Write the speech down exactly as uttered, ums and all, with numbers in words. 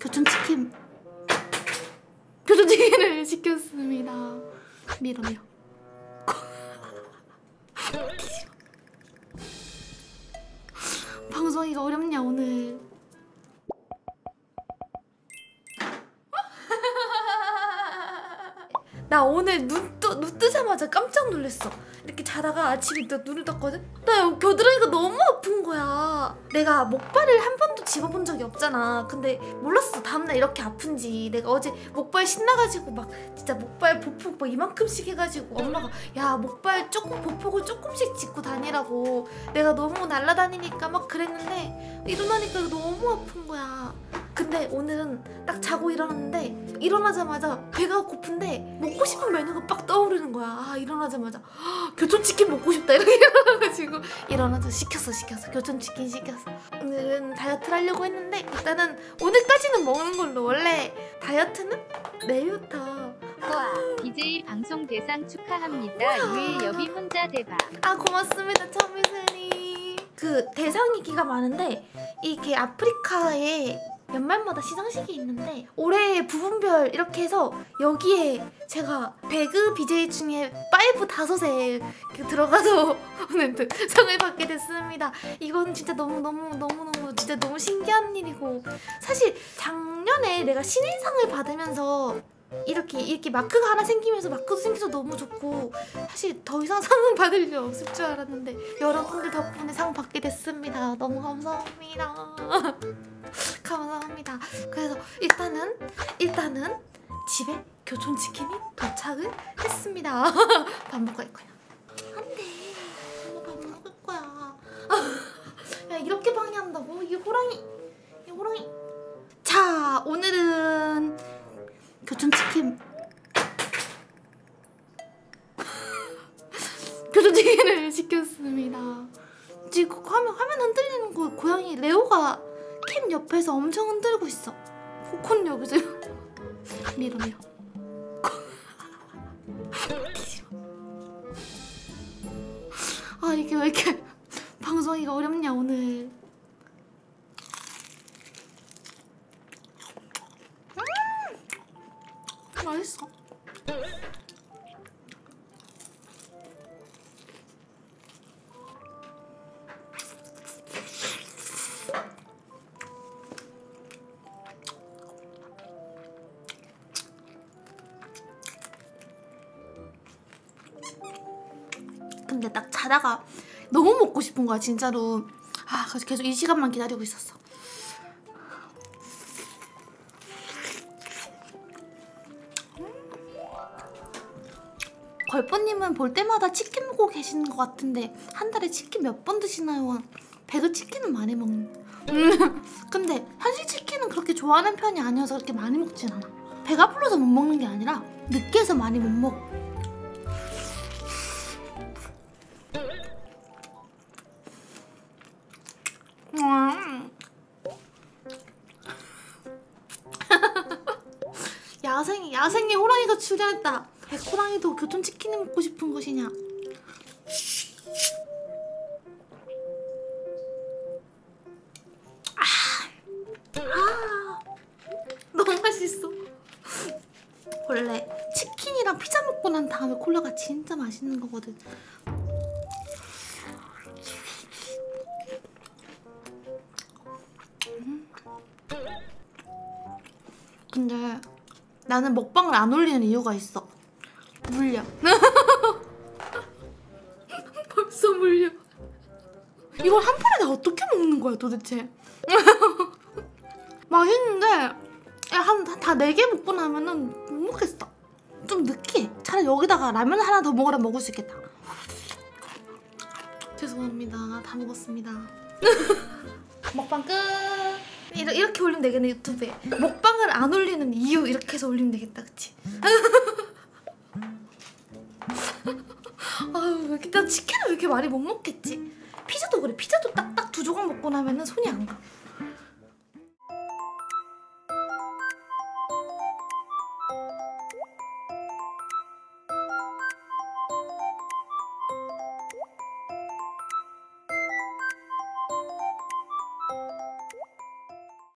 교촌치킨 교촌치킨을 시켰습니다. 밀어 밀어. 방송이가 어렵냐 오늘. 나 오늘 눈, 뜨, 눈 뜨자마자 깜짝 놀랐어. 이렇게 자다가 아침에 눈을 떴거든? 나 겨드랑이가 너무 아픈 거야. 내가 목발을 한 번도 집어본 적이 없잖아. 근데 몰랐어 다음날 이렇게 아픈지. 내가 어제 목발 신나가지고 막 진짜 목발 보폭 막 이만큼씩 해가지고 엄마가 야 목발 조금 보폭을 조금씩 짚고 다니라고. 내가 너무 날아다니니까 막 그랬는데 일어나니까 너무 아픈 거야. 근데 오늘은 딱 자고 일어났는데 일어나자마자 배가 고픈데 먹고 싶은 메뉴가 빡 떠오르는 거야. 아 일어나자마자 교촌치킨 먹고 싶다 이렇게 일어나가지고 일어나서 시켰어 시켰어 교촌치킨 시켰어. 오늘은 다이어트를 하려고 했는데 일단은 오늘까지는 먹는 걸로. 원래 다이어트는 내일부터. 와 비제이 방송 대상 축하합니다. 유일여비 혼자 대박. 아 고맙습니다 천미슬님. 그 대상이 기가 많은데 이게 아프리카에 연말마다 시상식이 있는데 올해 부분별 이렇게 해서 여기에 제가 배그 비제이 중에 오, 오에 들어가서 오늘 상을 받게 됐습니다. 이건 진짜 너무너무너무너무 진짜 너무 신기한 일이고, 사실 작년에 내가 신인상을 받으면서 이렇게 이렇게 마크가 하나 생기면서 마크도 생겨서 너무 좋고 사실 더 이상 상은 받을 일 없을 줄 알았는데 여러분들 덕분에 상 받게 됐습니다. 너무 감사합니다. 감사합니다. 그래서 일단은 일단은 집에 교촌치킨이 도착을 했습니다. 밥 먹을 거야. 안 돼. 엄마 밥 먹을 거야. 야 이렇게 방해한다고? 이 호랑이. 이 호랑이. 자 오늘은 교촌치킨 교촌치킨을 시켰습니다. 지금 화면, 화면 흔들리는 거 고양이 레오가 캠 옆에서 엄청 흔들고 있어. 코콘 여기서 밀어 밀어. 아 이게 왜 이렇게 방송이가 어렵냐 오늘. 맛있어. 근데 딱 자다가 너무 먹고 싶은 거야 진짜로. 아 그래서 계속 이 시간만 기다리고 있었어. 걸뽀님은 볼 때마다 치킨 먹고 계시는 것 같은데 한 달에 치킨 몇 번 드시나요? 배그 치킨은 많이 먹는. 음, 근데 현실 치킨은 그렇게 좋아하는 편이 아니어서 그렇게 많이 먹진 않아. 배가 불러서 못 먹는 게 아니라 늦게 해서 많이 못 먹어. 야생이 야생이 호랑이가 출연했다. 백호랑이도 교촌치킨이 먹고 싶은 것이냐? 아, 아, 너무 맛있어. 원래 치킨이랑 피자 먹고 난 다음에 콜라가 진짜 맛있는 거거든. 근데 나는 먹방을 안 올리는 이유가 있어. 물려. 벌써 물려. 이걸 한 판에 내가 어떻게 먹는 거야 도대체. 맛있는데 한 다 네 개 먹고 나면은 못 먹겠어. 좀 느끼해. 차라리 여기다가 라면 하나 더 먹으라 먹을 수 있겠다. 죄송합니다. 다 먹었습니다. 먹방 끝. 이러, 이렇게 올리면 되겠네 유튜브에. 먹방을 안 올리는 이유 이렇게 해서 올리면 되겠다 그치? 아유, 나 치킨을 왜 이렇게 많이 못 먹겠지? 피자도 그래. 피자도 딱딱 두 조각 먹고 나면은 손이 안 가.